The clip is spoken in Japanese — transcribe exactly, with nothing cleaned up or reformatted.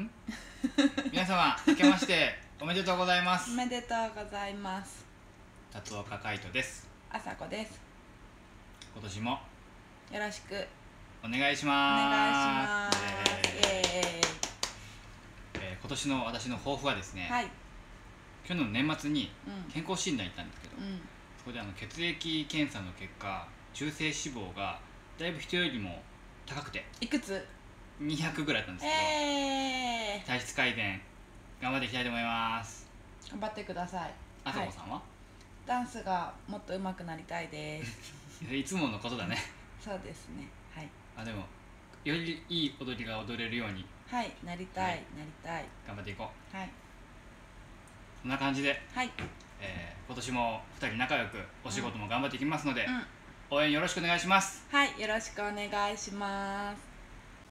ん皆様明けましておめでとうございます。おめでとうございます。辰岡海斗です。あさこです。今年もよろしくお願いします。お願いします。イエーイ、えー、今年の私の抱負はですね、はい、去年の年末に健康診断行ったんですけど、うん、そこであの血液検査の結果中性脂肪がだいぶ人よりも高くて、いくつにひゃくぐらいだったんですけど、えー、体質改善頑張っていきたいと思います。頑張ってください。あさこさんは、はい、ダンスがもっと上手くなりたいですいつものことだねそうですね、はい、あでもよりいい踊りが踊れるようにはいなりたい、はい、なりたい頑張っていこう。はい、そんな感じで、はい、えー、今年もふたり仲良くお仕事も頑張っていきますので、うんうん、応援よろしくお願いします。はい、よろしくお願いします。